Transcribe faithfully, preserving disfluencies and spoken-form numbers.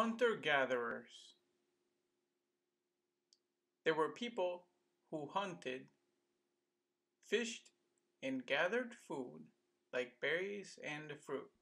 Hunter-gatherers. There were people who hunted, fished, and gathered food like berries and fruit.